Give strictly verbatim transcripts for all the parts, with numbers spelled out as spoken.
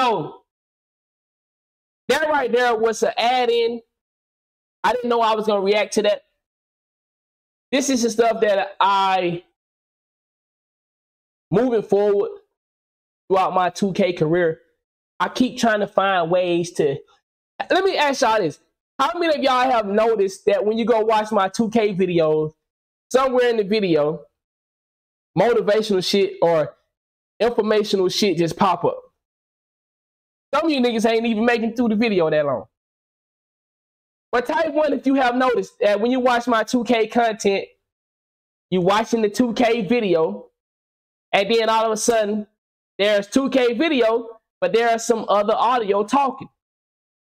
go. That right there was an add-in. I didn't know I was going to react to that. This is the stuff that I, moving forward throughout my two K career, I keep trying to find ways to, let me ask y'all this. How many of y'all have noticed that when you go watch my two K videos, somewhere in the video, motivational shit or informational shit just pop up? Some of you niggas ain't even making through the video that long. But type one, if you have noticed that when you watch my two K content, you're watching the two K video, and then all of a sudden, there's two K video, but there are some other audio talking.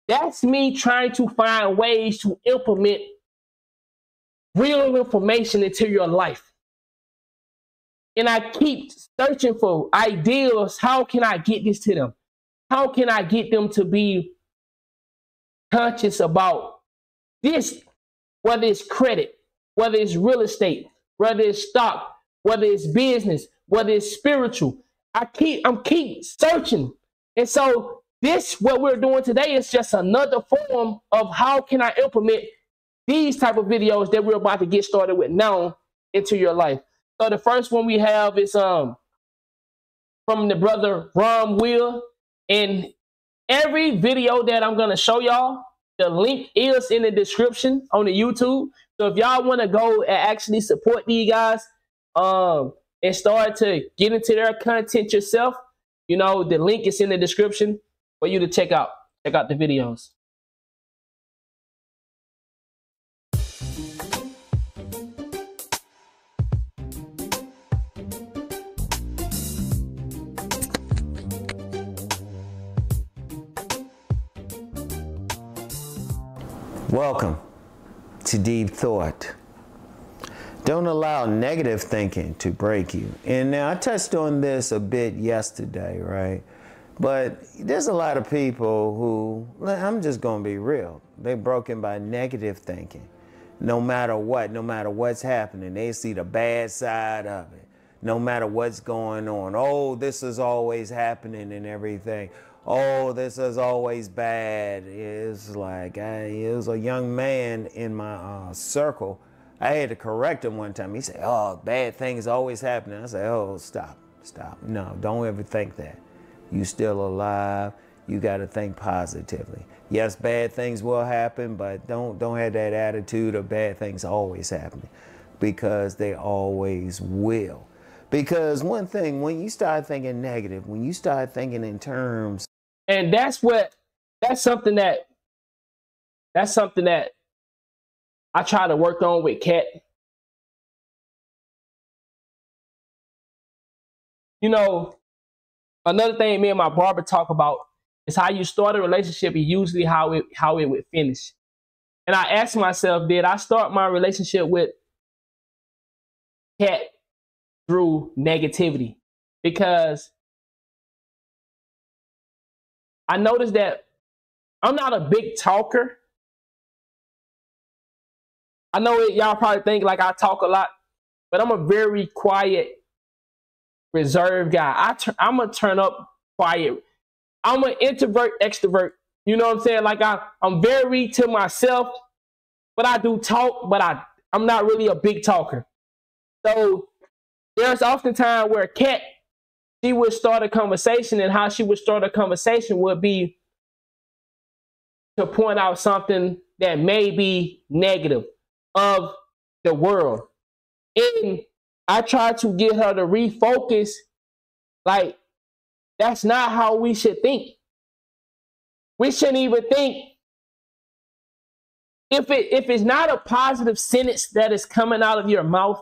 That's me trying to find ways to implement real information into your life. And I keep searching for ideas. How can I get this to them? How can I get them to be conscious about this, whether it's credit, whether it's real estate, whether it's stock, whether it's business, whether it's spiritual? I keep, I'm keep searching. And so this, what we're doing today, is just another form of how can I implement these type of videos that we're about to get started with now into your life. So the first one we have is um from the brother Rom Wills. And every video that I'm going to show y'all, the link is in the description on the YouTube. So if y'all want to go and actually support these guys um, and start to get into their content yourself, you know, the link is in the description for you to check out. Check out the videos. Welcome to Deep Thought. Don't allow negative thinking to break you. And now I touched on this a bit yesterday, right? But there's a lot of people who, I'm just going to be real, they're broken by negative thinking. No matter what, no matter what's happening, they see the bad side of it. No matter what's going on. Oh, this is always happening and everything. Oh, this is always bad. It's like, I, it was a young man in my uh, circle. I had to correct him one time. He said, oh, bad things always happening. I said, oh, stop, stop. No, don't ever think that. You still alive. You got to think positively. Yes, bad things will happen, but don't, don't have that attitude of bad things always happening, because they always will. Because one thing, when you start thinking negative, when you start thinking in terms, and that's what, that's something that, that's something that I try to work on with Cat. You know, another thing me and my barber talk about is how you start a relationship is usually how it, how it would finish. And I asked myself, did I start my relationship with Cat through negativity? Because I noticed that I'm not a big talker. I know y'all probably think like I talk a lot, but I'm a very quiet, reserved guy. I I'm a turn up quiet. I'm an introvert, extrovert. You know what I'm saying? Like I, I'm very to myself, but I do talk, but I, I'm not really a big talker. So there's often time where Cat, she would start a conversation, and how she would start a conversation would be to point out something that may be negative of the world. And I tried to get her to refocus, like, that's not how we should think. We shouldn't even think. If, it, if it's not a positive sentence that is coming out of your mouth,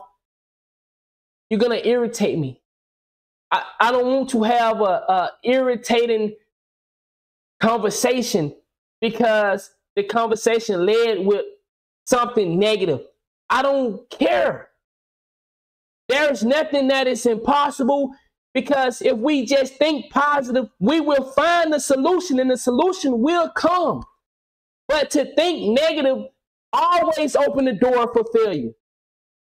you're going to irritate me. I, I don't want to have a, a irritating conversation, because the conversation led with something negative. I don't care. There's nothing that is impossible, because if we just think positive, we will find the solution, and the solution will come. But to think negative always open the door for failure.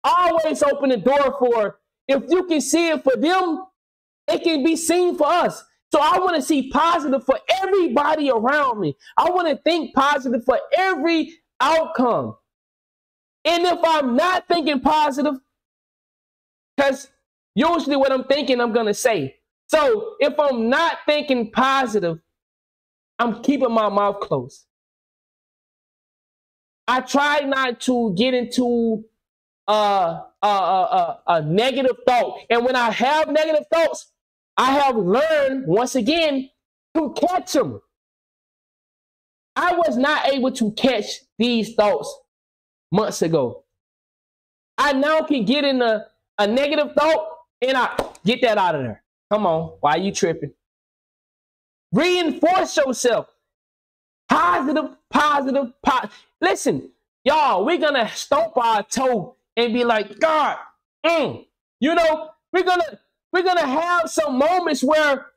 Always open the door for, if you can see it for them, it can be seen for us. So I want to see positive for everybody around me. I want to think positive for every outcome. And if I'm not thinking positive, because usually what I'm thinking, I'm going to say. So if I'm not thinking positive, I'm keeping my mouth closed. I try not to get into uh, a, a, a negative thought. And when I have negative thoughts, I have learned, once again, to catch them. I was not able to catch these thoughts months ago. I now can get in a, a negative thought and I get that out of there. Come on, why are you tripping? Reinforce yourself. Positive, positive, positive. Listen, y'all, we're going to stomp our toe and be like, God, mm. you know, we're going to, We're going to have some moments where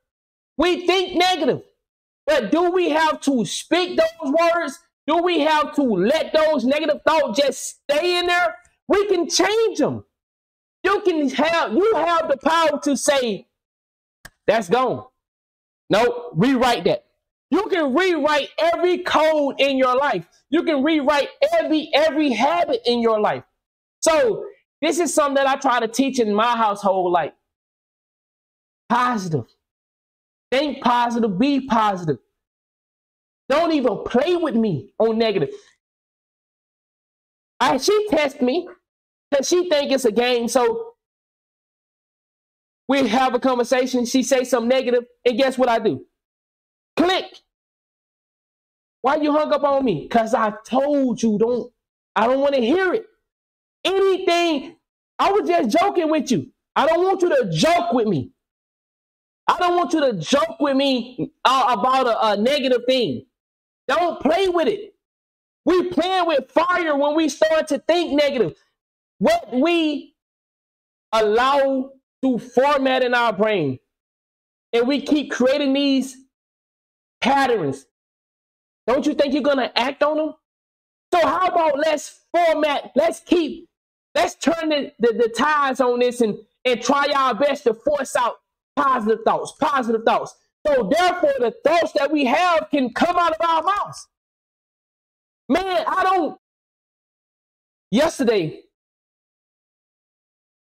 we think negative, but do we have to speak those words? Do we have to let those negative thoughts just stay in there? We can change them. You can have, you have the power to say, that's gone. Nope, rewrite that. You can rewrite every code in your life. You can rewrite every, every habit in your life. So this is something that I try to teach in my household life. Positive. Think positive. Be positive. Don't even play with me on negative. I, she tests me because she thinks it's a game. So we have a conversation. She says something negative, and guess what I do? Click. Why you hung up on me? Because I told you don't. I don't want to hear it. Anything. I was just joking with you. I don't want you to joke with me. I don't want you to joke with me uh, about a, a negative thing. Don't play with it. We playing with fire when we start to think negative. What we allow to format in our brain, and we keep creating these patterns. Don't you think you're gonna act on them? So how about let's format, let's keep, let's turn the, the, the tides on this and, and try our best to force out positive thoughts, positive thoughts. So therefore, the thoughts that we have can come out of our mouths. Man, I don't. Yesterday,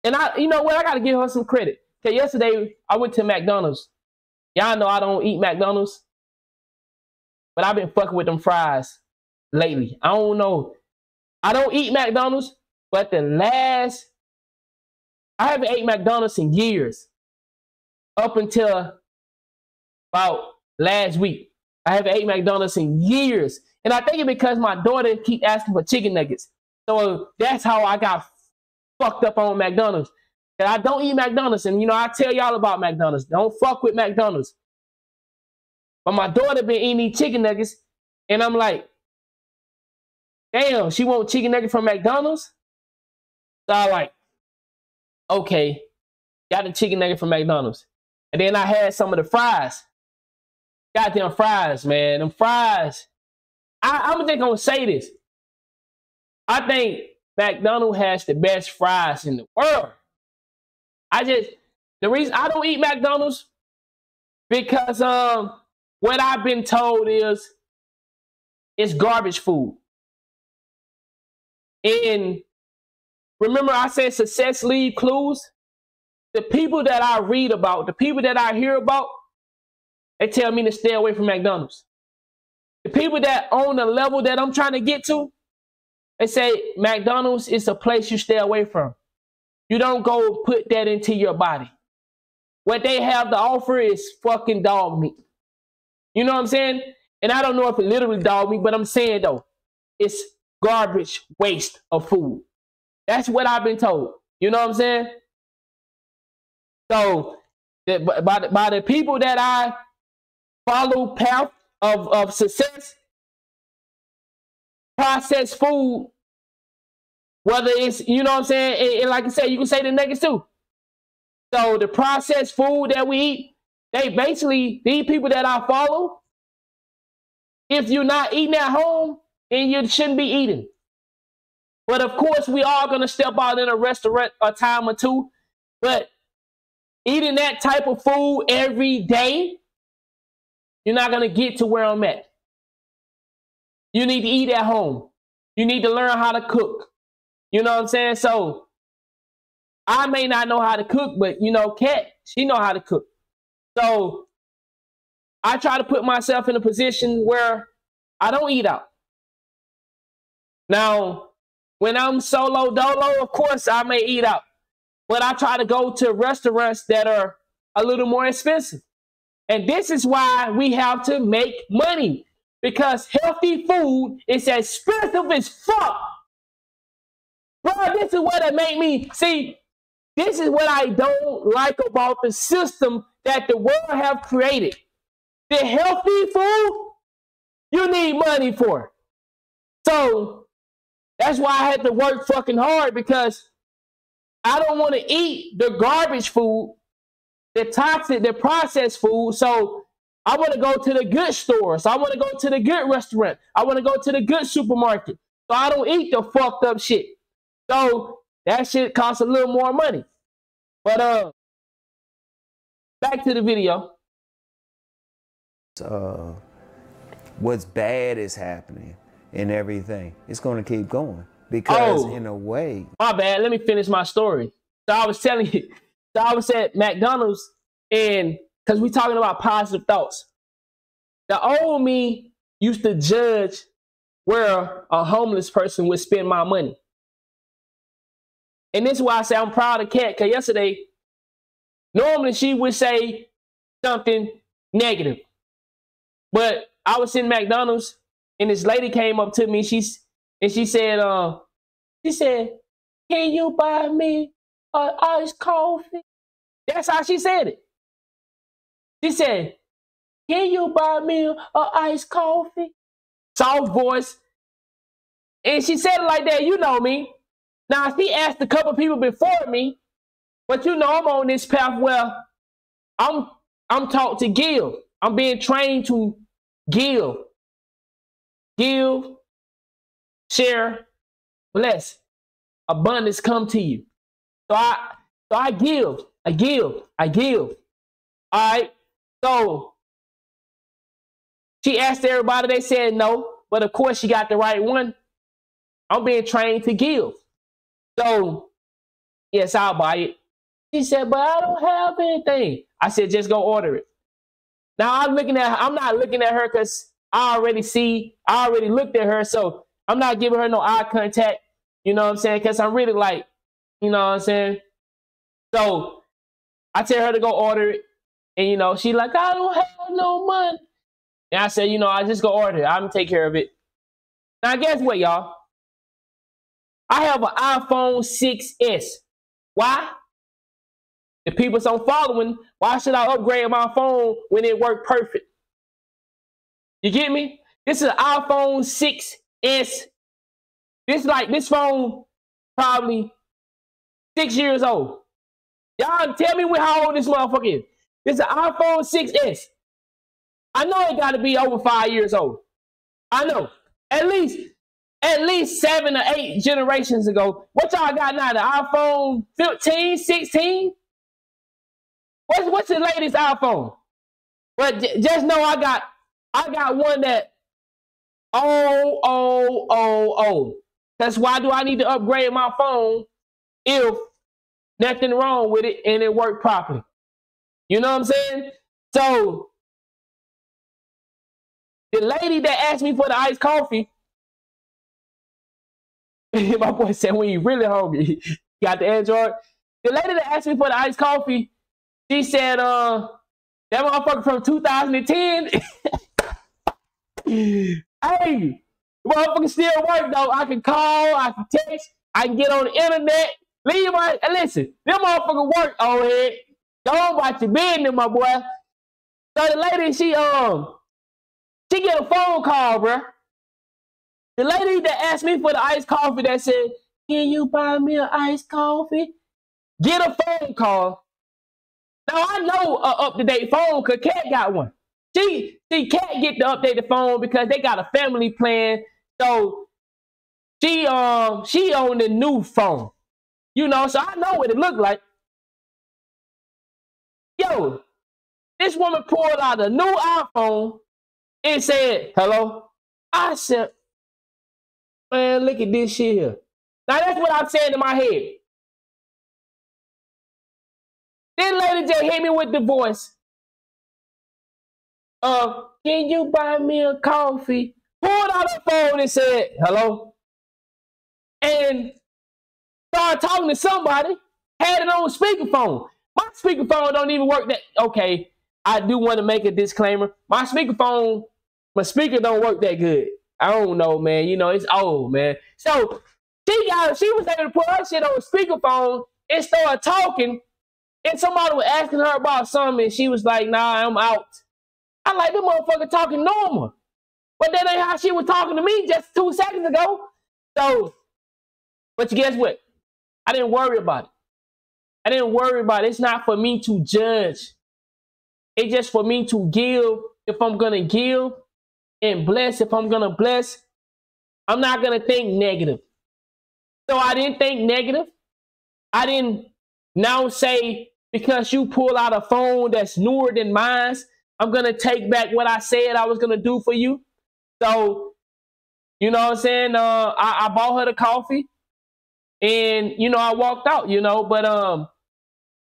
and I, you know what? I got to give her some credit. Okay, yesterday I went to McDonald's. Y'all know I don't eat McDonald's, but I've been fucking with them fries lately. I don't know. I don't eat McDonald's, but the last I haven't ate McDonald's in years. Up until about last week, I haven't ate McDonald's in years, and I think it's because my daughter keep asking for chicken nuggets. So that's how I got fucked up on McDonald's. And I don't eat McDonald's, and you know I tell y'all about McDonald's. Don't fuck with McDonald's. But my daughter been eating these chicken nuggets, and I'm like, damn, she want chicken nuggets from McDonald's. So I like, okay, got a chicken nugget from McDonald's. And then I had some of the fries. Goddamn fries, man. Them fries. I, I'm just going to say this. I think McDonald's has the best fries in the world. I just, the reason I don't eat McDonald's, because um, what I've been told is it's garbage food. And remember I said success leaves clues? The people that I read about, the people that I hear about, they tell me to stay away from McDonald's. The people that own the level that I'm trying to get to, they say McDonald's is a place you stay away from. You don't go put that into your body. What they have to offer is fucking dog meat. You know what I'm saying? And I don't know if it literally dog meat, but I'm saying though, it's garbage waste of food. That's what I've been told. You know what I'm saying? So by the, by the people that I follow path of, of success, processed food, whether it's, you know what I'm saying? And, and like I said, you can say the nuggets too. So the processed food that we eat, they basically, these people that I follow, if you're not eating at home, then you shouldn't be eating. But of course, we are going to step out in a restaurant a time or two, but eating that type of food every day You're not going to get to where I'm at. You need to eat at home. You need to learn how to cook. You know what I'm saying? So I may not know how to cook, but, you know, Kat, she know how to cook. So I try to put myself in a position where I don't eat out. Now, when I'm solo dolo, of course, I may eat out. But I try to go to restaurants that are a little more expensive. And this is why we have to make money, because healthy food is expensive as fuck. Bro, this is what it made me see. This is what I don't like about the system that the world have created. The healthy food, you need money for it. So that's why I had to work fucking hard, because I don't want to eat the garbage food, the toxic, the processed food. So I want to go to the good stores. I want to go to the good restaurant. I want to go to the good supermarket. So I don't eat the fucked up shit. So that shit costs a little more money. But uh, back to the video. Uh, what's bad is happening and everything. It's going to keep going because oh, in a way. My bad. Let me finish my story. So I was telling you, so I was at McDonald's, and because we're talking about positive thoughts. The old me used to judge where a homeless person would spend my money. And this is why I say I'm proud of Kat, because yesterday, normally she would say something negative. But I was in McDonald's, and this lady came up to me, she's, and she said, uh, she said, "Can you buy me an iced coffee?" That's how she said it. She said, "Can you buy me an iced coffee?" Soft voice. And she said it like that, you know me. Now, she asked a couple people before me, but you know I'm on this path where I'm, I'm taught to give. I'm being trained to give. Give, share, bless. Abundance come to you. So I, so I give, I give, I give. All right? So she asked everybody, they said no, but of course she got the right one. I'm being trained to give. So, yes, I'll buy it. She said, "But I don't have anything." I said, "Just go order it." Now, I'm looking at her. I'm not looking at her because I already see, I already looked at her. So I'm not giving her no eye contact. You know what I'm saying? Because I'm really like, you know what I'm saying? So I tell her to go order it. And, you know, she like, "I don't have no money." And I said, you know, "I just go order it. I'm going to take care of it." Now, guess what, y'all? I have an iPhone six S. Why? If people don't following, why should I upgrade my phone when it worked perfect? You get me? This is an iPhone six S. This like this phone probably six years old. Y'all tell me how old this motherfucker is. This is an iPhone six S. I know it got to be over five years old. I know. At least. At least seven or eight generations ago. What y'all got now? The iPhone fifteen, sixteen? What's, what's the latest iPhone? But j just know I got I got one that oh, oh, oh, oh. That's why do I need to upgrade my phone if nothing wrong with it and it worked properly. You know what I'm saying? So the lady that asked me for the iced coffee, my boy said, "When you really hungry, you got the Android." The lady that asked me for the iced coffee, she said, "Uh, that motherfucker from two thousand ten. Hey, the motherfucker still work though. I can call, I can text, I can get on the internet. Leave my listen. Them motherfucker work over here. Don't watch your business, my boy." So the lady, she um, she get a phone call, bruh. The lady that asked me for the iced coffee that said, "Can you buy me an iced coffee?" Get a phone call. Now, I know an up-to-date phone because Kat got one. She, she can't get the updated phone because they got a family plan. So she, um, she on the new phone. You know, so I know what it looked like. Yo, This woman pulled out a new iPhone and said, hello? I said, man, look at this shit here. Now, that's what I'm saying in my head. Then lady just hit me with the voice. Uh, can you buy me a coffee? Pulled out the phone and said, hello? And started talking to somebody, had it on speakerphone. My speakerphone don't even work that, okay, I do want to make a disclaimer. My speakerphone, my speaker don't work that good. I don't know, man, you know, it's old, man. So she got, she was able to put her shit on speakerphone and started talking, and somebody was asking her about something, and she was like, nah, I'm out. I like, this motherfucker talking normal. But that ain't how she was talking to me just two seconds ago. So, but you guess what? I didn't worry about it. I didn't worry about it. It's not for me to judge. It's just for me to give if I'm going to give, and bless if I'm going to bless. I'm not going to think negative. So I didn't think negative. I didn't now say, because you pull out a phone that's newer than mine, I'm going to take back what I said I was going to do for you. So, you know what I'm saying? Uh, I, I bought her the coffee. And, you know, I walked out, you know, but, um,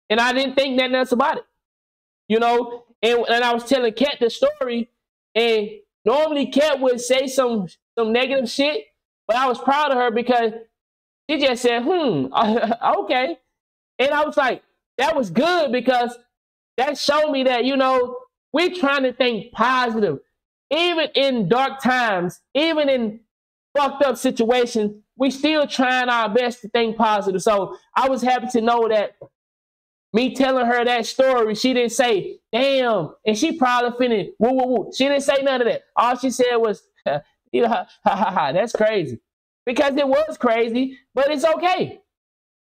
and I didn't think nothing else about it, you know, and, and I was telling Kat the story, and normally Kat would say some, some negative shit, but I was proud of her because she just said, hmm, okay. And I was like, that was good, because that showed me that, you know, we're trying to think positive, even in dark times, even in fucked up situations. We still trying our best to think positive. So I was happy to know that me telling her that story, she didn't say, damn, and she probably finished, woo, woo, woo. She didn't say none of that. All she said was, you know, ha, ha, ha, ha, that's crazy. Because it was crazy, but it's okay.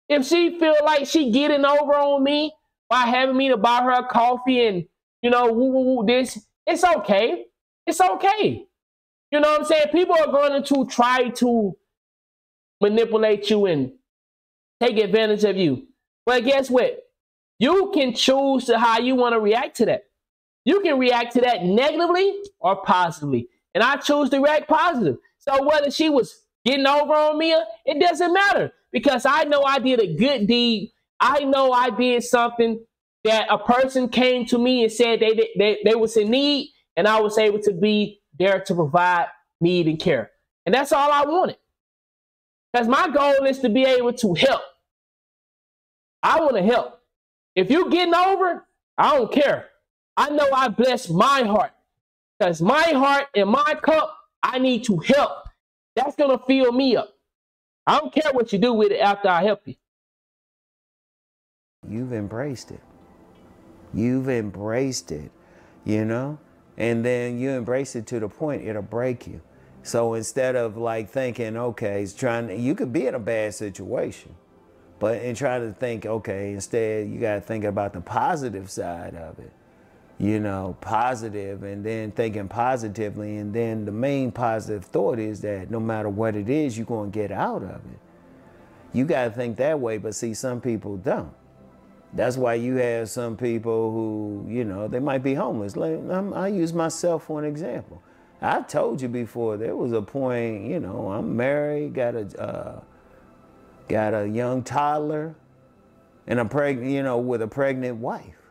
If she feel like she getting over on me by having me to buy her a coffee and, you know, woo, woo, woo, this, it's okay. It's okay. You know what I'm saying? People are going to try to manipulate you and take advantage of you. But guess what? You can choose to how you want to react to that. You can react to that negatively or positively. And I choose to react positive. So whether she was getting over on me, it doesn't matter, because I know I did a good deed. I know I did something that a person came to me and said they, they, they was in need, and I was able to be there to provide need and care. And that's all I wanted. Because my goal is to be able to help. I want to help. If you're getting over, I don't care. I know I bless my heart. Because my heart and my cup, I need to help. That's going to fill me up. I don't care what you do with it after I help you. You've embraced it. You've embraced it, you know? And then you embrace it to the point it'll break you. So instead of like thinking, okay, it's trying to, you could be in a bad situation, but and try to think, okay, instead you got to think about the positive side of it, you know, positive, and then thinking positively. And then the main positive thought is that no matter what it is, you're going to get out of it. You got to think that way. But see, some people don't. That's why you have some people who, you know, they might be homeless. Like, I'm, I use myself for an example. I told you before, there was a point, you know, I'm married, got a, uh, got a young toddler, and I'm pregnant, you know, with a pregnant wife.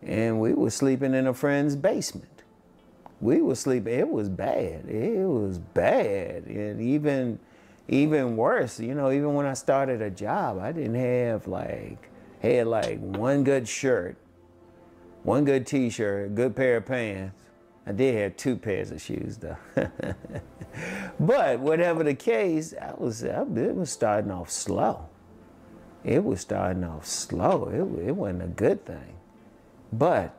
And we were sleeping in a friend's basement. We were sleeping, it was bad, it was bad. And even, even worse, you know, even when I started a job, I didn't have like, had like one good shirt, one good t-shirt, a good pair of pants. I did have two pairs of shoes though. But whatever the case, I was, I, it was starting off slow. It was starting off slow. It, it wasn't a good thing. But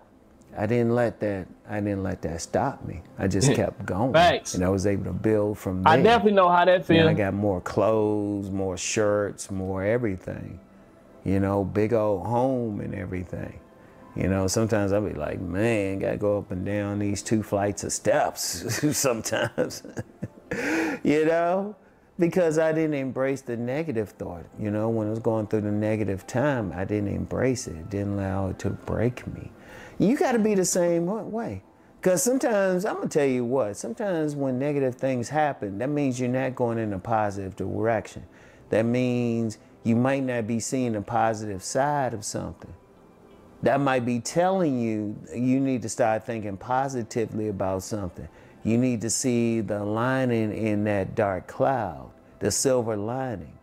I didn't let that, I didn't let that stop me. I just kept going. Thanks. And I was able to build from there. I definitely know how that feels. I got more clothes, more shirts, more everything. You know, big old home and everything. You know, sometimes I'll be like, man, gotta go up and down these two flights of steps sometimes, you know, because I didn't embrace the negative thought. You know, when I was going through the negative time, I didn't embrace it. It didn't allow it to break me. You got to be the same way. Because sometimes, I'm going to tell you what, sometimes when negative things happen, that means you're not going in a positive direction. That means you might not be seeing the positive side of something. That might be telling you, you need to start thinking positively about something. You need to see the lining in that dark cloud, the silver lining,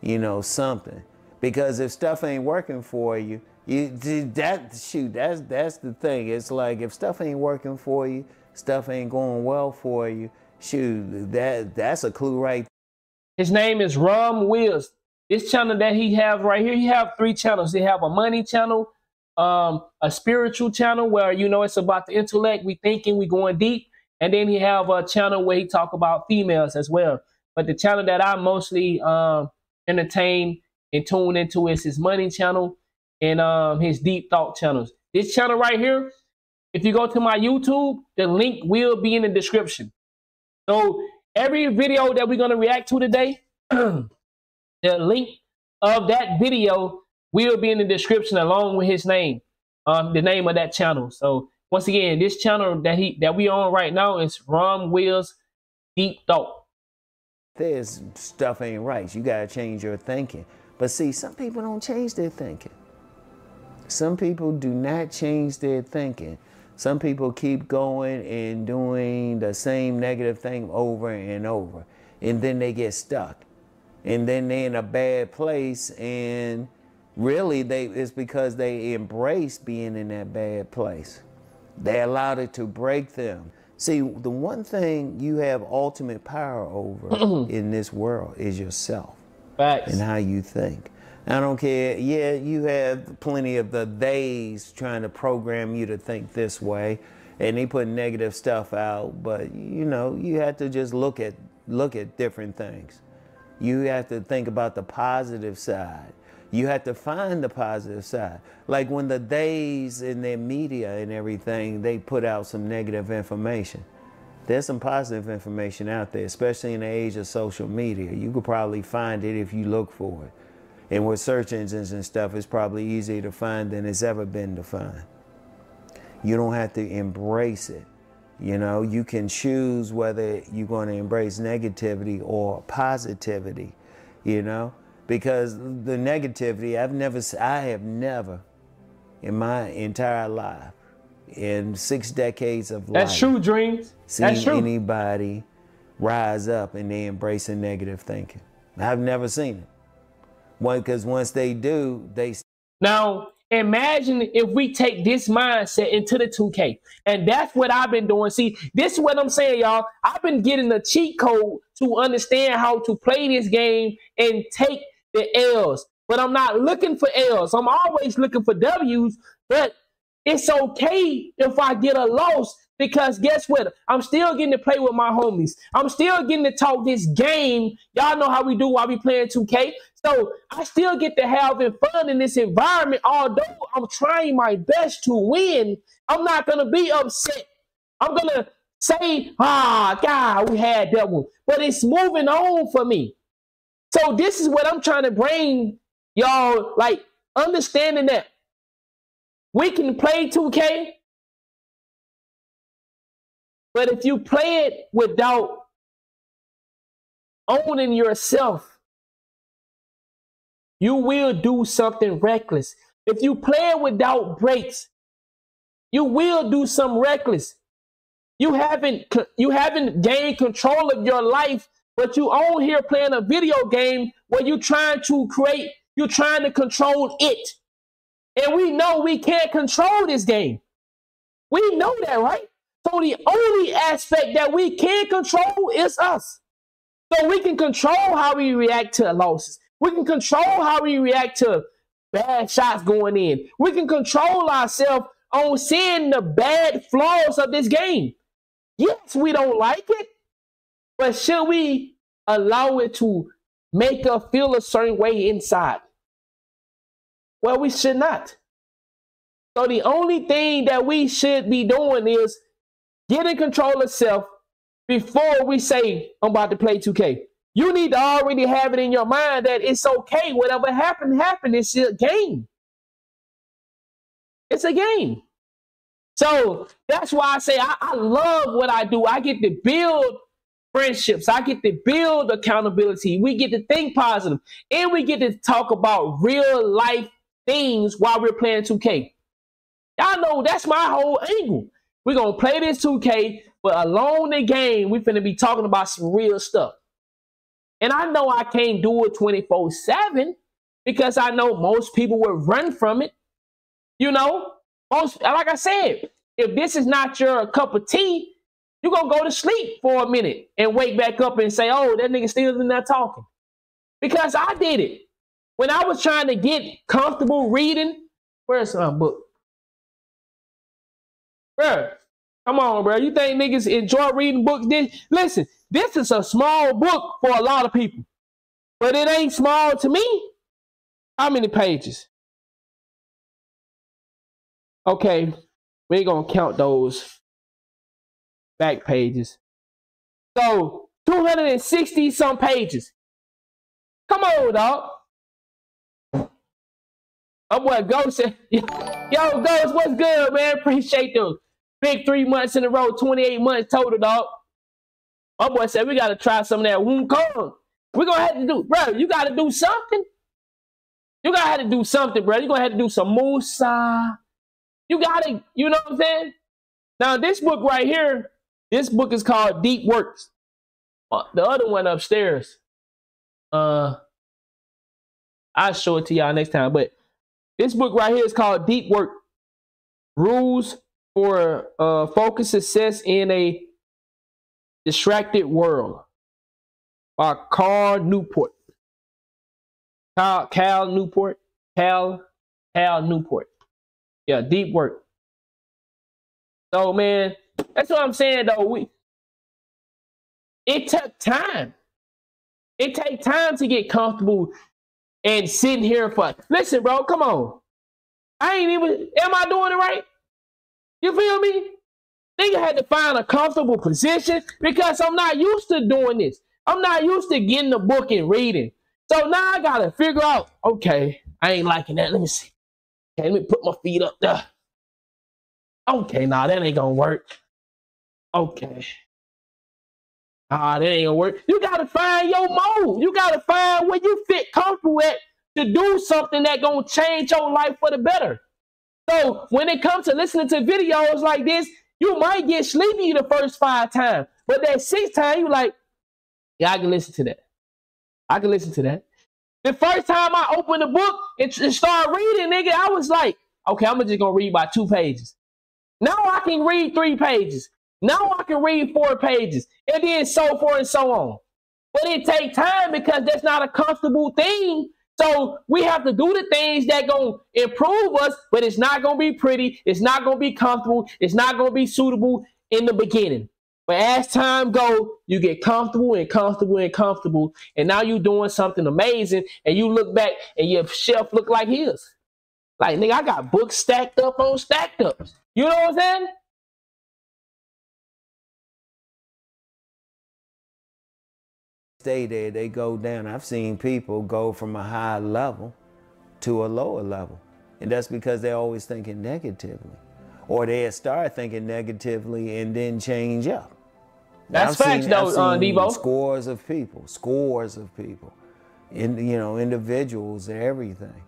you know, something. Because if stuff ain't working for you, you that shoot, that's, that's the thing. It's like if stuff ain't working for you, stuff ain't going well for you, shoot, that, that's a clue right there. His name is Rom Wills. This channel that he has right here, he have three channels. He have a money channel, um, a spiritual channel where, you know, it's about the intellect, we thinking, we going deep. And then he have a channel where he talk about females as well. But the channel that I mostly um, entertain and tune into is his money channel and um, his deep thought channels. This channel right here, if you go to my YouTube, the link will be in the description. So every video that we're going to react to today, the link of that video will be in the description along with his name, um, the name of that channel. So once again, this channel that he that we on right now is Rom Wills Deep Thought. There's stuff ain't right. You gotta change your thinking. But see, some people don't change their thinking. Some people do not change their thinking. Some people keep going and doing the same negative thing over and over. And then they get stuck. And then they're in a bad place. And really, they it's because they embrace being in that bad place. They allowed it to break them. See, the one thing you have ultimate power over in this world is yourself. Facts. And how you think. I don't care. Yeah, you have plenty of the theys trying to program you to think this way, and they put negative stuff out. But you know, you have to just look at look at different things. You have to think about the positive side. You have to find the positive side. Like when the theys in their media and everything, they put out some negative information. There's some positive information out there, especially in the age of social media. You could probably find it if you look for it. And with search engines and stuff, it's probably easier to find than it's ever been to find. You don't have to embrace it. You know, you can choose whether you're going to embrace negativity or positivity, you know? Because the negativity, I've never, I have never in my entire life, in six decades of life. That's true, Dreams. That's true. Seen anybody rise up and they embracing negative thinking. I've never seen it. One, because once they do, they. Now, imagine if we take this mindset into the two K. And that's what I've been doing. See, this is what I'm saying, y'all. I've been getting the cheat code to understand how to play this game and take the L's. But I'm not looking for L's. I'm always looking for W's, but it's okay if I get a loss because guess what? I'm still getting to play with my homies. I'm still getting to talk this game. Y'all know how we do while we playing two K. So I still get to having fun in this environment. Although I'm trying my best to win, I'm not going to be upset. I'm going to say, ah, God, we had that one. But it's moving on for me. So this is what I'm trying to bring y'all, like understanding that we can play two K, but if you play it without owning yourself, you will do something reckless. If you play it without breaks, you will do some reckless. You haven't, you haven't gained control of your life, but you on here playing a video game where you're trying to create, you're trying to control it. And we know we can't control this game. We know that, right? So the only aspect that we can control is us. So we can control how we react to losses. We can control how we react to bad shots going in. We can control ourselves on seeing the bad flaws of this game. Yes, we don't like it, but should we allow it to make us feel a certain way inside? Well, we should not. So the only thing that we should be doing is getting control of self before we say, I'm about to play two K. You need to already have it in your mind that it's okay. Whatever happened, happened. It's a game. It's a game. So that's why I say I, I love what I do. I get to build friendships. I get to build accountability. We get to think positive, and we get to talk about real life things while we're playing two K. Y'all know that's my whole angle. We're going to play this two K, but along the game, we're going to be talking about some real stuff. And I know I can't do it twenty-four seven because I know most people would run from it. You know, most, like I said, if this is not your cup of tea, you're going to go to sleep for a minute and wake back up and say, oh, that nigga still in there talking. Because I did it. When I was trying to get comfortable reading, where's my book? Bruh, come on, bro. You think niggas enjoy reading books? This, listen, this is a small book for a lot of people, but it ain't small to me. How many pages? Okay, we're going to count those back pages. So, two hundred sixty some pages. Come on, dog. Oh, boy, Ghost. Yo, Ghost, what's good, man? Appreciate them. Big three months in a row, twenty-eight months total, dog. My boy said we got to try some of that Wun Kong. We're going to have to do, bro, you got to do something. You got to have to do something, bro. You're going to have to do some Musa. You got to, you know what I'm saying? Now, this book right here, this book is called Deep Work. The other one upstairs, uh, I'll show it to y'all next time, but this book right here is called Deep Work, Rules for uh, Focused Success in a Distracted World by Cal Newport. Cal, Cal Newport. Cal, Cal Newport. Yeah, Deep Work. So, man, that's what I'm saying, though. We, it took time. It takes time to get comfortable and sitting here for, listen, bro, come on. I ain't even, am I doing it right? You feel me? Nigga had to find a comfortable position because I'm not used to doing this. I'm not used to getting the book and reading. So now I got to figure out, okay, I ain't liking that. Let me see. Okay, let me put my feet up there. Okay, nah, that ain't going to work. Okay. Ah, that ain't gonna work. You gotta find your mode. You gotta find where you fit comfortable at to do something that gonna change your life for the better. So when it comes to listening to videos like this, you might get sleepy the first five times, but that sixth time you like, yeah, I can listen to that. I can listen to that. The first time I opened the book and, and started reading, nigga, I was like, okay, I'm just gonna read by two pages. Now I can read three pages. Now I can read four pages, and then so forth and so on. But it takes time because that's not a comfortable thing. So we have to do the things that gonna improve us, but it's not gonna be pretty. It's not gonna be comfortable. It's not gonna be suitable in the beginning. But as time goes, you get comfortable and comfortable and comfortable, and now you're doing something amazing, and you look back, and your shelf look like his. Like, nigga, I got books stacked up on stacked ups. You know what I'm saying? Stay there, they go down. I've seen people go from a high level to a lower level, and that's because they're always thinking negatively, or they start thinking negatively and then change up. Now, that's facts, though, uh, Devo. Scores of people, scores of people, in, you know, individuals, everything,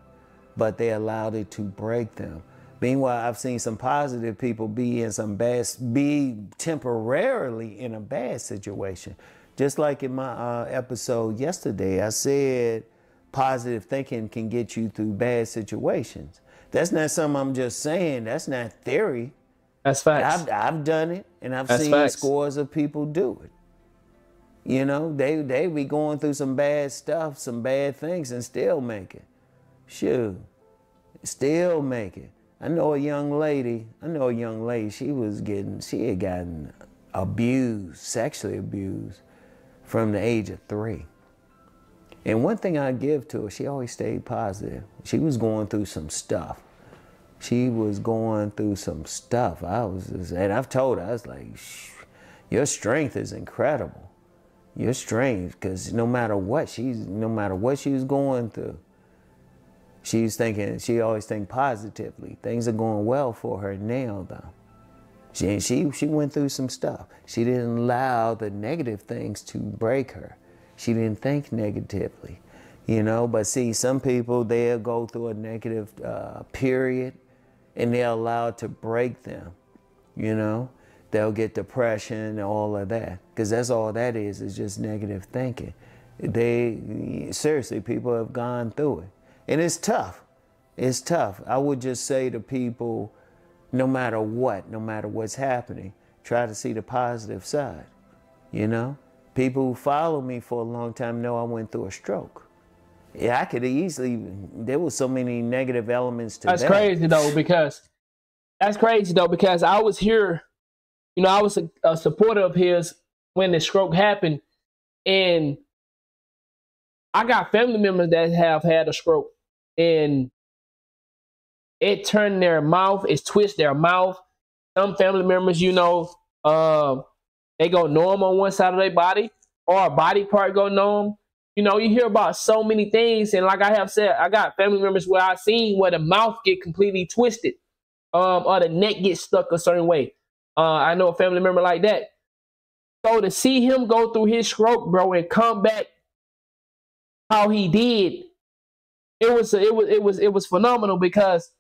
but they allowed it to break them. Meanwhile, I've seen some positive people be in some bad, be temporarily in a bad situation. Just like in my uh, episode yesterday, I said positive thinking can get you through bad situations. That's not something I'm just saying. That's not theory. That's facts. I've, I've done it, and I've That's seen facts. Scores of people do it. You know, they, they be going through some bad stuff, some bad things, and still make it. Shoot, still make it. I know a young lady, I know a young lady, she was getting, she had gotten abused, sexually abused, from the age of three. And one thing I give to her, she always stayed positive. She was going through some stuff. She was going through some stuff. I was, just, and I've told her, I was like, shh, your strength is incredible. Your strength, because no matter what she's, no matter what she was going through, she's thinking, she always think positively. Things are going well for her now, though. She, she, she went through some stuff. She didn't allow the negative things to break her. She didn't think negatively, you know? But see, some people, they'll go through a negative uh, period and they'll allow it to break them, you know? They'll get depression and all of that, because that's all that is, is just negative thinking. They, seriously, people have gone through it. And it's tough. It's tough. I would just say to people, no matter what, no matter what's happening, try to see the positive side, you know? People who follow me for a long time know I went through a stroke. Yeah, I could easily, there was so many negative elements to that. That's crazy though, because, that's crazy though, because I was here, you know, I was a, a supporter of his when the stroke happened, and I got family members that have had a stroke, and it turned their mouth, it's twist their mouth. Some family members, you know, uh, they go numb on one side of their body, or a body part go numb. You know, you hear about so many things, and like I have said, I got family members where I've seen where the mouth get completely twisted, um, or the neck gets stuck a certain way. Uh, I know a family member like that. So to see him go through his stroke, bro, and come back how he did, it was it was it was it was phenomenal, because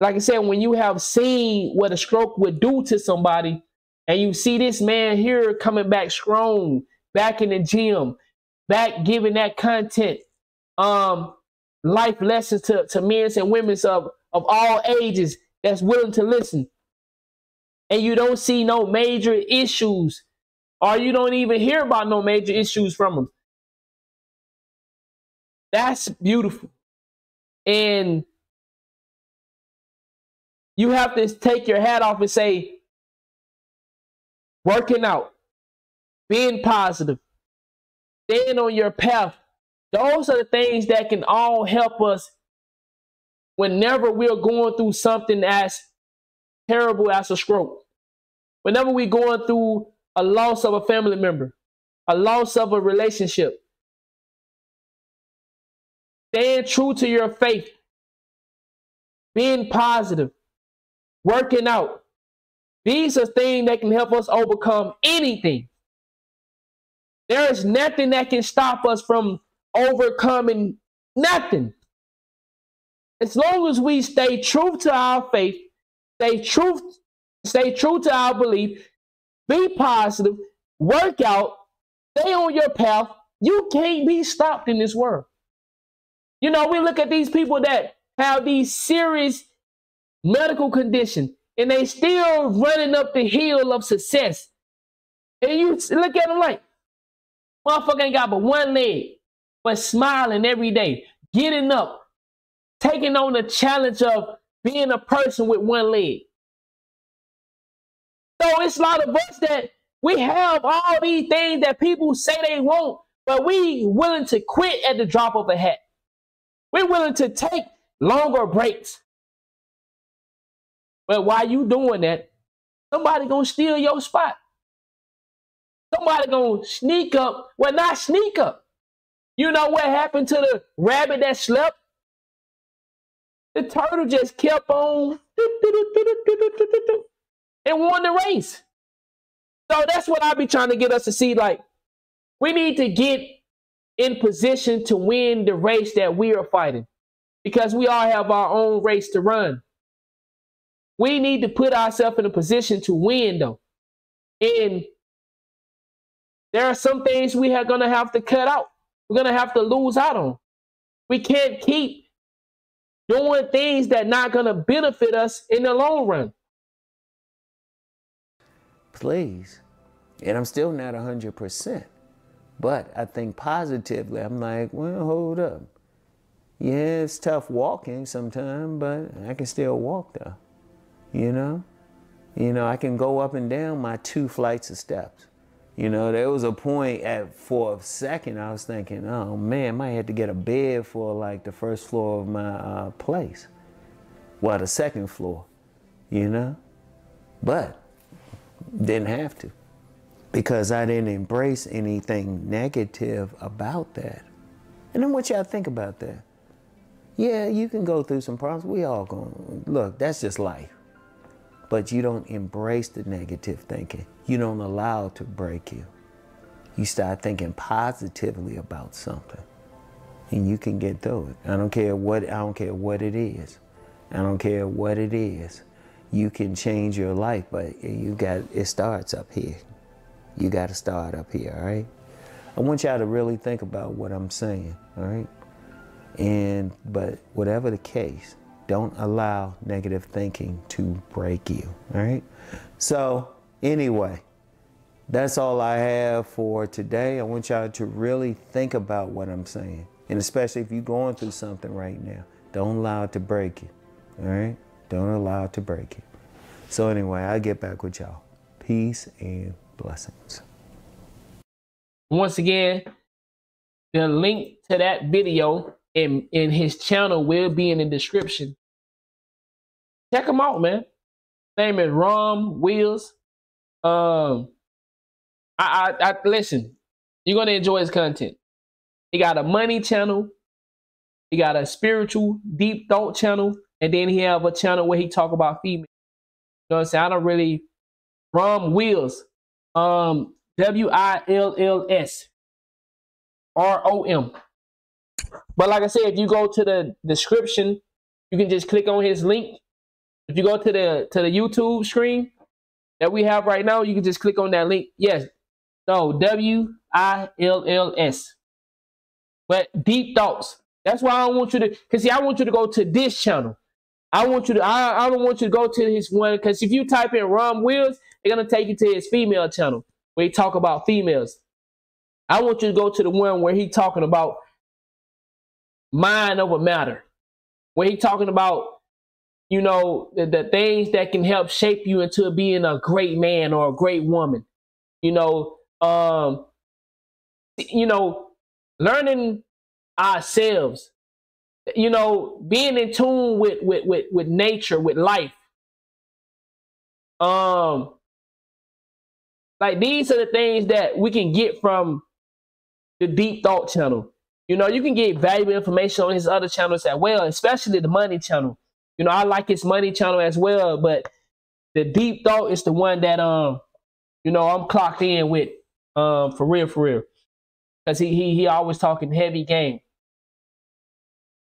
like I said, when you have seen what a stroke would do to somebody, and you see this man here coming back strong, back in the gym, back giving that content, um, life lessons to, to men and women of, of all ages that's willing to listen, and you don't see no major issues, or you don't even hear about no major issues from them. That's beautiful. And you have to take your hat off and say, working out, being positive, staying on your path. Those are the things that can all help us whenever we're going through something as terrible as a stroke. Whenever we're going through a loss of a family member, a loss of a relationship, staying true to your faith, being positive, working out. These are things that can help us overcome anything. There is nothing that can stop us from overcoming nothing. As long as we stay true to our faith, stay true, stay true to our belief, be positive, work out, stay on your path, you can't be stopped in this world. You know, we look at these people that have these serious medical conditions, and they still running up the hill of success. And you look at them like, motherfucker ain't got but one leg, but smiling every day, getting up, taking on the challenge of being a person with one leg. So it's a lot of us that we have all these things that people say they want, but we willing to quit at the drop of a hat. We're willing to take longer breaks. But while you doing that, somebody gonna steal your spot. Somebody gonna sneak up. Well, not sneak up. You know what happened to the rabbit that slept? The turtle just kept on and won the race. So that's what I be trying to get us to see. Like, we need to get in position to win the race that we are fighting, because we all have our own race to run. We need to put ourselves in a position to win, though. And there are some things we are going to have to cut out. We're going to have to lose out on. We can't keep doing things that are not going to benefit us in the long run. Please. And I'm still not one hundred percent. But I think positively, I'm like, well, hold up. Yeah, it's tough walking sometimes, but I can still walk though, you know? You know, I can go up and down my two flights of steps. You know, there was a point at, for a second, I was thinking, oh man, I might have to get a bed for like the first floor of my uh, place. Well, the second floor, you know? But didn't have to, because I didn't embrace anything negative about that. And I want y'all to think about that. Yeah, you can go through some problems. We all gonna, look, that's just life. but you don't embrace the negative thinking. You don't allow it to break you. You start thinking positively about something, and you can get through it. I don't care what, I don't care what it is. I don't care what it is. You can change your life, but you got, it starts up here. You got to start up here, all right? I want y'all to really think about what I'm saying, all right? And, but whatever the case, don't allow negative thinking to break you, all right? So anyway, that's all I have for today. I want y'all to really think about what I'm saying. And especially if you're going through something right now, don't allow it to break you, all right? Don't allow it to break you. So anyway, I'll get back with y'all. Peace and blessings. Once again, the link to that video and, and his channel will be in the description. Check him out, man. Name is Rom Wills. Um, I, I, I listen, you're gonna enjoy his content. He got a money channel. He got a spiritual deep thought channel. And then he have a channel where he talk about females. You know what I'm saying? I don't really, Rom Wills, um, W I L L S R O M. But like I said, if you go to the description, you can just click on his link. If you go to the to the YouTube screen that we have right now, you can just click on that link. Yes, no, W I L L S. But deep thoughts. That's why I don't want you to, because see, I want you to go to this channel. I want you to, I, I don't want you to go to his one, because if you type in Rom Wills, they're going to take you to his female channel, where he talk about females. I want you to go to the one where he talking about mind over matter, where he talking about, you know, the, the things that can help shape you into being a great man or a great woman. You know, um, you know, learning ourselves, you know, being in tune with, with with with nature, with life. Um, like these are the things that we can get from the Deep Thought channel. You know, you can get valuable information on his other channels as well, especially the money channel. You know, I like his money channel as well, but the Deep Thought is the one that um, you know, I'm clocked in with um for real, for real, because he he he always talking heavy game.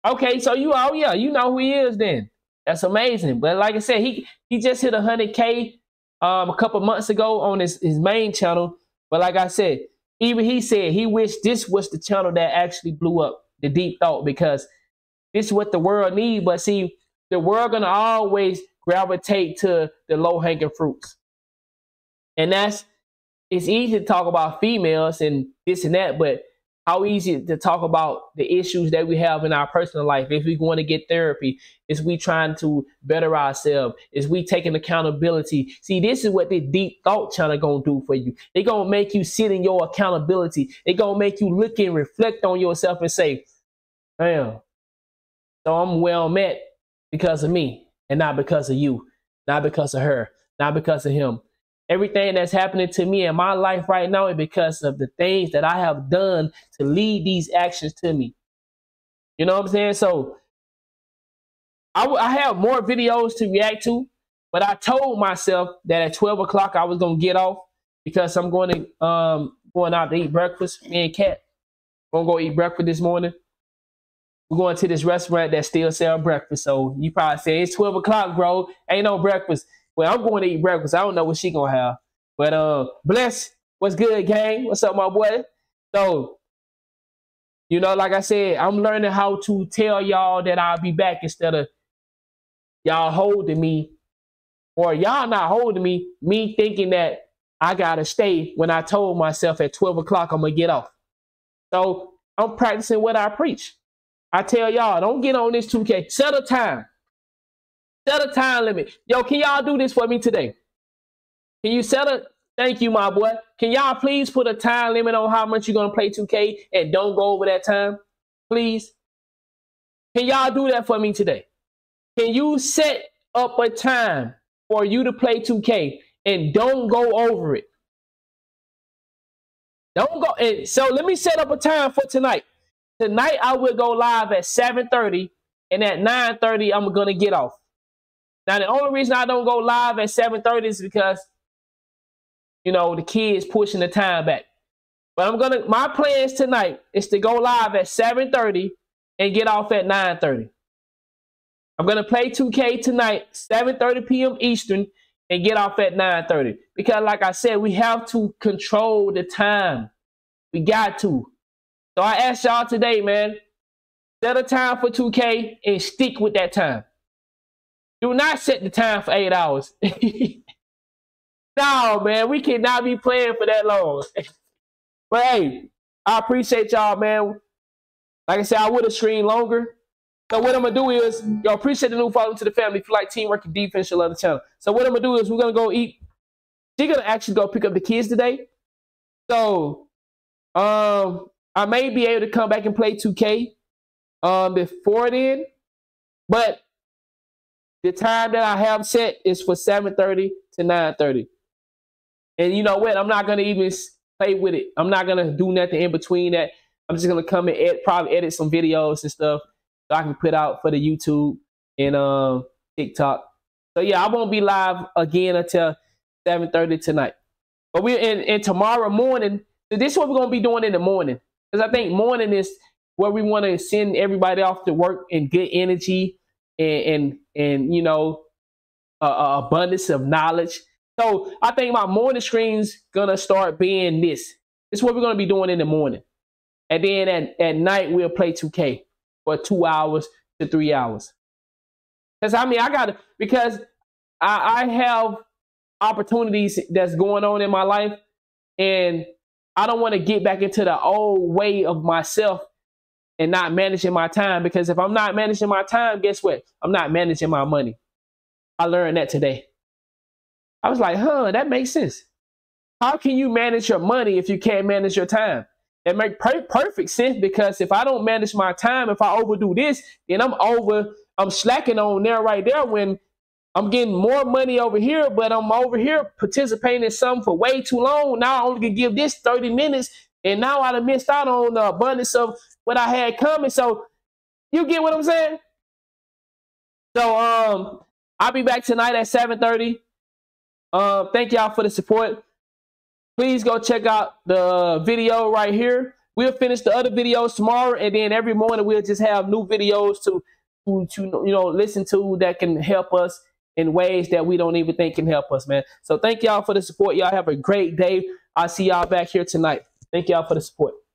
Okay, so you, oh yeah, you know who he is then. That's amazing. But like I said, he, he just hit one hundred K um, a couple months ago on his, his main channel. But like I said, even he said he wished this was the channel that actually blew up, the Deep Thought, because this is what the world needs. But see, the world going to always gravitate to the low-hanging fruits. And that's, it's easy to talk about females and this and that, but how easy to talk about the issues that we have in our personal life. If we going to get therapy, is we trying to better ourselves? Is we taking accountability? See, this is what the Deep Thought channel gonna do for you. They gonna make you sit in your accountability. They gonna make you look and reflect on yourself and say, "Damn, so I'm well met because of me, and not because of you, not because of her, not because of him. Everything that's happening to me in my life right now is because of the things that I have done to lead these actions to me." You know what I'm saying? So I, I have more videos to react to, but I told myself that at twelve o'clock I was going to get off because I'm going to um, going out to eat breakfast. Me and Kat, we're going to go eat breakfast this morning. We're going to this restaurant that still sells breakfast. So you probably say, it's twelve o'clock, bro. Ain't no breakfast. Well, I'm going to eat breakfast. I don't know what she gonna have, but uh, bless. What's good, gang? What's up, my boy? So, you know, like I said, I'm learning how to tell y'all that I'll be back instead of y'all holding me, or y'all not holding me. Me thinking that I gotta stay when I told myself at twelve o'clock I'm gonna get off. So I'm practicing what I preach. I tell y'all, don't get on this two K. Set a time. Set a time limit. Yo, can y'all do this for me today? Can you set a, thank you, my boy. Can y'all please put a time limit on how much you're going to play two K and don't go over that time? Please. Can y'all do that for me today? Can you set up a time for you to play two K and don't go over it? Don't go. And so let me set up a time for tonight. Tonight I will go live at seven thirty, and at nine thirty I'm going to get off. Now, the only reason I don't go live at seven thirty is because, you know, the kids pushing the time back. But I'm gonna, my plans tonight is to go live at seven thirty and get off at nine thirty. I'm gonna play two K tonight, seven thirty p m Eastern, and get off at nine thirty. Because like I said, we have to control the time. We got to. So I asked y'all today, man, set a time for two K and stick with that time. Do not set the time for eight hours. No, man, we cannot be playing for that long. But hey, I appreciate y'all, man. Like I said, I would have streamed longer. So what I'm going to do is, y'all appreciate the new follow to the family. If you like teamwork and defense, you'll love the channel. So what I'm going to do is we're going to go eat. She's going to actually go pick up the kids today. So um, I may be able to come back and play two K um, before then. But the time that I have set is for seven thirty to nine thirty. And you know what? I'm not going to even play with it. I'm not going to do nothing in between that. I'm just going to come and ed probably edit some videos and stuff so I can put out for the YouTube and um, TikTok. So, yeah, I won't be live again until seven thirty tonight. But we're in, in tomorrow morning. So this is what we're going to be doing in the morning. Because I think morning is where we want to send everybody off to work in good energy and, and, and you know, a, a abundance of knowledge. So I think my morning screen's going to start being this. This is what we're going to be doing in the morning. And then at, at night, we'll play two K for two hours to three hours. Because, I mean, I got to, because I, I have opportunities that's going on in my life. And I don't want to get back into the old way of myself and not managing my time. Because if I'm not managing my time, guess what? I'm not managing my money. I learned that today. I was like, huh, that makes sense. How can you manage your money if you can't manage your time? That makes per perfect sense, because if I don't manage my time, if I overdo this, then I'm over, I'm slacking on there right there when I'm getting more money over here, but I'm over here participating in something for way too long. Now I only can give this thirty minutes, and now I done missed out on the abundance of what I had coming. So you get what I'm saying? So um, I'll be back tonight at seven thirty. Um, thank y'all for the support. Please go check out the video right here. We'll finish the other videos tomorrow, and then every morning we'll just have new videos to, to, to you know, listen to that can help us in ways that we don't even think can help us, man. So thank y'all for the support. Y'all have a great day. I'll see y'all back here tonight. Thank y'all for the support.